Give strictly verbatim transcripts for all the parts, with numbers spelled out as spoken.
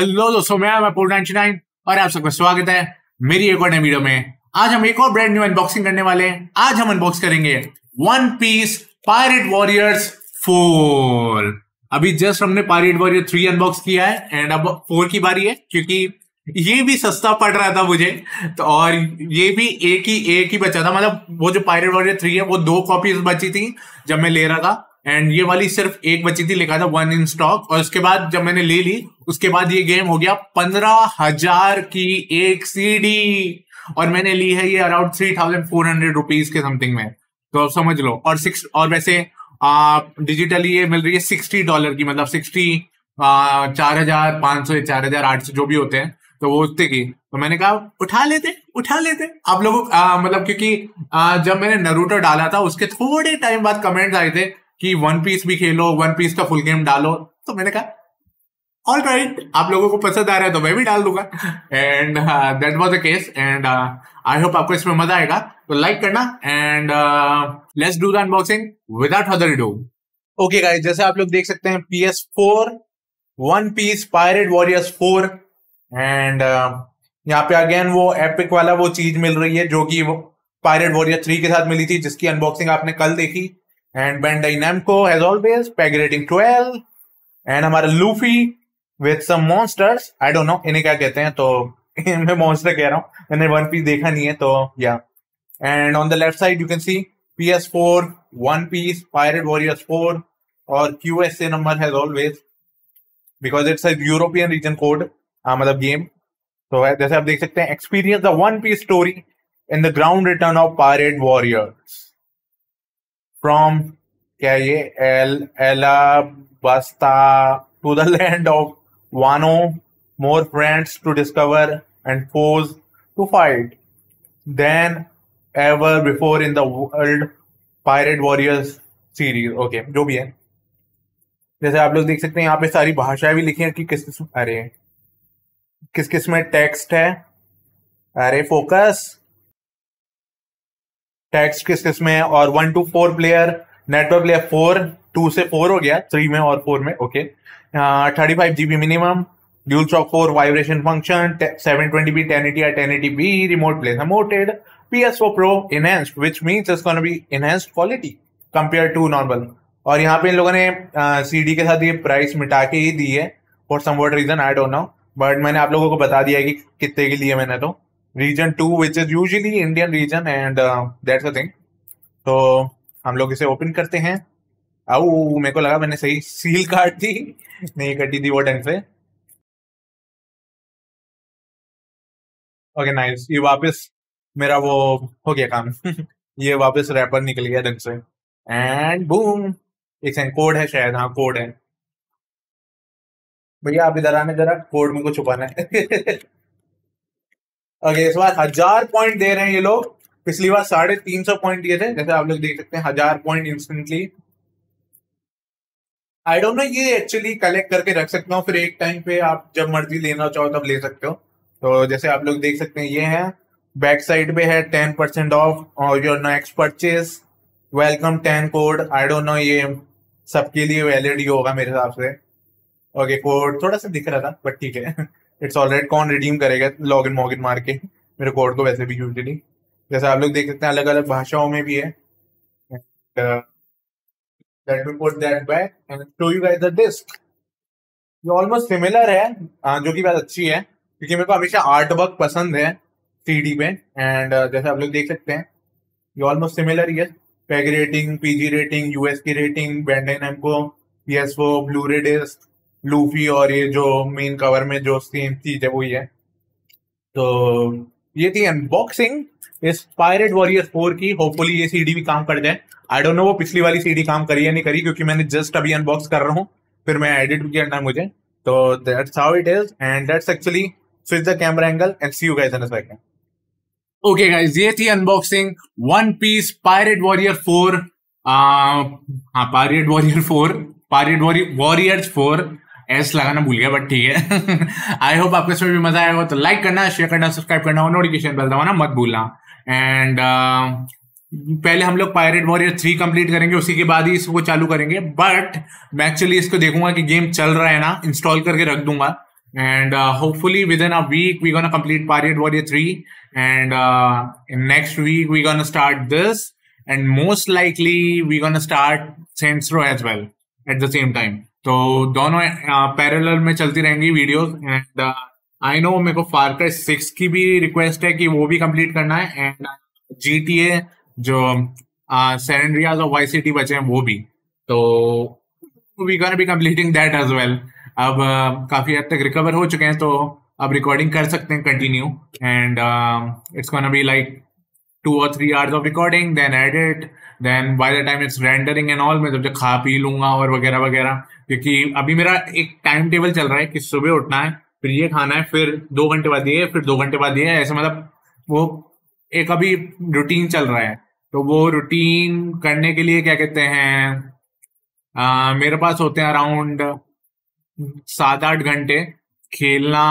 Hello दोस्तों, मैं मैं पोरू नाइंटी नाइन और आप सबका स्वागत है मेरी एक और नई वीडियो में। आज हम एक और ब्रांड न्यू अनबॉक्सिंग करने वाले हैं। आज हम अनबॉक्स करेंगे one piece pirate warriors four. अभी जस्ट हमने पायरेट वॉरियर थ्री अनबॉक्स किया है एंड अब फोर की बारी है, क्योंकि ये भी सस्ता पड़ रहा था मुझे तो, और ये भी एक ही एक ही बचा था। मतलब वो जो पायरेट वॉरियर थ्री है वो दो कॉपीज बची थी जब मैं ले रहा था, एंड ये वाली सिर्फ एक बची थी, लिखा था वन इन स्टॉक। और उसके बाद जब मैंने ले ली, उसके बाद ये गेम हो गया पंद्रह हजार की एक सीडी, और मैंने ली है ये around three thousand four hundred rupees के समथिंग में, तो आप समझ लो। और सिक्स और वैसे आप डिजिटली ये मिल रही है सिक्सटी डॉलर की, मतलब सिक्सटी चार हजार पांच सौ चार हजार आठ सौ जो भी होते हैं, तो वो उतने की। तो मैंने कहा उठा लेते उठा लेते आप लोगों, मतलब क्योंकि आ, जब मैंने नारुतो डाला था उसके थोड़े टाइम बाद कमेंट आए थे कि वन पीस भी खेलो, वन पीस का फुल गेम डालो, तो मैंने कहा ऑल राइट, आप लोगों को पसंद आ रहा है तो मैं भी डाल दूंगा। And that was the case, and I hope आपको इसमें मजा आएगा, तो लाइक करना and let's do the unboxing without further do. Okay guys, जैसे आप लोग देख सकते हैं P S four one piece pirate warriors four, and यहाँ पे अगेन वो एपिक वाला वो चीज मिल रही है जो कि पायरेट वॉरियर थ्री के साथ मिली थी, जिसकी अनबॉक्सिंग आपने कल देखी। And Bandai Namco as always, Peg rating twelve, and हमारा Luffy with some monsters, I don't know इन्हें क्या कहते हैं, तो मैं monster कह रहा हूँ, मैंने वन पीस देखा नहीं है तो yeah। And on the left side you can see P S four, One Piece, Pirate Warriors four, और Q S A number as always, because it's a European region code, हाँ मतलब game। तो जैसे आप देख सकते हैं, experience the One Piece story in the ground return of Pirate Warriors from क्या ये एल Alabasta to the land of Wano, more friends to discover and force to fight than ever before in the world pirate warriors series. Okay, जो भी है, जैसे आप लोग देख सकते हैं यहाँ पे सारी भाषाएं भी लिखी हैं कि किस किस अरे किस किस में टेक्स्ट है। अरे फोकस टेक्स्ट किस किस में है, और one two four player network player four, two से फोर हो गया, थ्री में और फोर में। Okay, thirty five GB minimum, dual shock four vibration function, seven twenty B ten eighty या ten eighty B remote place मोटेड, P S O pro enhanced which means it's gonna be enhanced quality compare to normal. और यहाँ पे इन लोगों ने C D के साथ ये प्राइस मिटा के ही दी है for some what reason, I don't know, but मैंने आप लोगों को बता दिया है कि कितने के लिए मैंने। तो region two which is usually Indian region and that's a thing. तो हम लोग इसे ओपन करते हैं। आओ, मेरे को लगा मैंने सही सील काट दी, नहीं कटी थी वो ढंग से। ओके नाइस, ये वापस मेरा वो हो गया काम ये वापस रैपर निकल गया ढंग से एंड बूम। एक सेकंड, कोड है शायद, हाँ कोड है। भैया आप इधर आने, जरा कोड में कुछ छुपाना है ओके okay, इस बार हजार पॉइंट दे रहे हैं ये लोग, पिछली बार साढ़े तीन सौ पॉइंट दिए थे। जैसे आप लोग देख सकते हैं हजार point instantly. I don't know ये एक्चुअली कलेक्ट करके रख सकता हूँ, फिर एक टाइम पे आप जब मर्जी लेना चाहो तब ले सकते हो। तो जैसे आप लोग देख सकते हैं ये है, बैक साइड पे है टेन परसेंट ऑफ और your next purchase welcome ten code. I don't know ये सबके लिए वैलिड ही होगा मेरे हिसाब से। ओके, कोड थोड़ा सा दिख रहा था बट ठीक है, इट्स ऑलराइट। कौन रिडीम करेगा लॉगिन मॉगिन मार के मेरे कोड को। वैसे भी यूजली जैसे आप लोग देख सकते हैं अलग अलग भाषाओं में भी है। That we put that back and show you guys the disc. ये ऑलमोस्ट सिमिलर है, जो कि बात अच्छी है क्योंकि मेरे को हमेशा आर्ट वर्क पसंद है सीडी पे। एंड जैसे आप लोग देख सकते हैं ये ऑलमोस्ट सिमिलर ही है। PEGI rating, PG rating, US की rating, Bandai Namco, P S four, blu ray disc, Luffy, और ये जो मेन कवर में जो सेम चीज है वही है। तो ये थी अनबॉक्सिंग इस पायरेट वॉरियर्स फोर की। होपफुली ये सीडी भी काम कर जाए। आई डोंट नो वो पिछली वाली सीडी काम करी या नहीं करी, क्योंकि मैंने जस्ट अभी अनबॉक्स कर रहा हूँ, फिर मैं एडिट भी करना है मुझे। तो that's how it is and that's actually switch the camera angle and see you guys in a second. Okay guys, ये थी unboxing one piece pirate warrior four, हाँ pirate warrior four pirate warriors four S लगाना भूल गया but ठीक है। आई hope आपको इसमें भी मजा आएगा, तो लाइक करना, शेयर करना, सब्सक्राइब करना और नोटिफिकेशन बेल दबाना मत भूलना। एंड uh, पहले हम लोग पायरेट वॉरियर थ्री कंप्लीट करेंगे, उसी के बाद ही इसको चालू करेंगे। बट मैं एक्चुअली इसको देखूंगा कि गेम चल रहा है ना, इंस्टॉल करके रख दूंगा And uh, hopefully within a week, we're going to complete Pirate Warriors three. And uh, in next week, we're going to start this. And most likely, we're going to start Saints Row as well at the same time. So, दोनों uh, parallel में चलती रहेंगी videos. And uh, I know मेरे को Far Cry six की भी request है कि वो भी complete करना है. And uh, G T A जो uh, San Andreas और Vice City बचे हैं वो भी. तो we're going to be completing that as well. अब uh, काफी हद तक recover हो चुके हैं तो अब recording कर सकते हैं continue. And uh, it's gonna be like two or three hours of recording, then edit, then by the time it's rendering and all, मैं जब जब खा पी लूँगा और वगैरह वगैरह, क्योंकि अभी मेरा एक टाइम टेबल चल रहा है कि सुबह उठना है, फिर ये खाना है, फिर दो घंटे बाद ये, फिर दो घंटे बाद ये, ऐसे मतलब वो एक अभी रूटीन चल रहा है. तो वो रूटीन करने के लिए क्या कहते हैं, आ, मेरे पास होते हैं अराउंड सात आठ घंटे खेलना,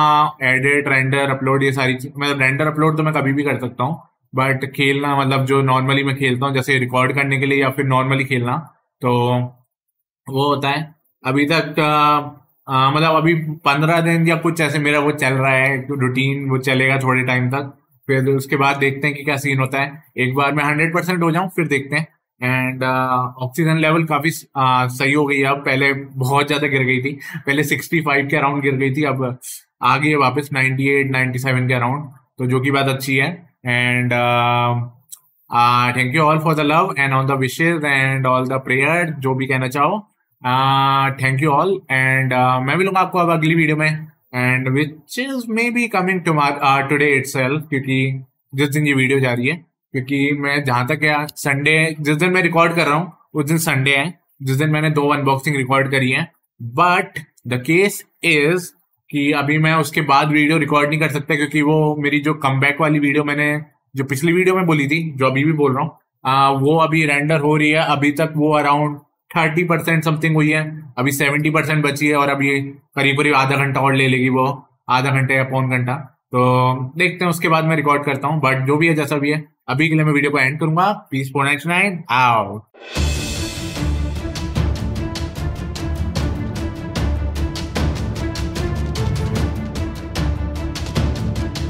एडिट, रेंडर, अपलोड, ये सारी चीज. मतलब रेंडर अपलोड तो मैं कभी भी कर सकता हूँ, बट खेलना मतलब जो नॉर्मली मैं खेलता हूँ जैसे रिकॉर्ड करने के लिए या फिर नॉर्मली खेलना, तो वो होता है. अभी तक आ, आ, मतलब अभी पंद्रह दिन या कुछ ऐसे मेरा वो चल रहा है रूटीन, वो चलेगा थोड़े टाइम तक, फिर उसके बाद देखते हैं कि क्या सीन होता है. एक बार मैं हंड्रेड परसेंट हो जाऊँ फिर देखते हैं. एंड ऑक्सीजन लेवल काफ़ी सही हो गई है अब, पहले बहुत ज़्यादा गिर गई थी, पहले सिक्सटी फाइव के अराउंड गिर गई थी, अब आ गई है वापस नाइन्टी एट नाइन्टी सेवन के अराउंड, तो जो कि बात अच्छी है. And uh, uh, thank you all for the love and all the wishes and all the prayers जो भी कहना चाहो. uh, thank you all and uh, मैं मिलूंगा आपको अब अगली वीडियो में, and which is maybe coming tomorrow uh, today itself, क्योंकि जिस दिन ये वीडियो जा रही है, क्योंकि मैं जहाँ तक यार संडे, जिस दिन मैं रिकॉर्ड कर रहा हूँ उस दिन संडे है, जिस दिन मैंने दो अनबॉक्सिंग रिकॉर्ड करी है. बट द केस इज कि अभी मैं उसके बाद वीडियो रिकॉर्ड नहीं कर सकता, क्योंकि वो मेरी जो कमबैक वाली वीडियो मैंने जो पिछली वीडियो में बोली थी, जो अभी भी बोल रहा हूँ, वो अभी रेंडर हो रही है. अभी तक वो अराउंड थर्टी परसेंट समथिंग हुई है, अभी सेवेंटी परसेंट बची है, और अभी करीब करीब आधा घंटा और ले लेगी वो, आधा घंटे या पौन घंटा. तो देखते हैं उसके बाद मैं रिकॉर्ड करता हूँ, बट जो भी है जैसा भी है अभी के लिए मैं वीडियो को एंड करूंगा. पीस पोरू नाइंटी नाइन आउट.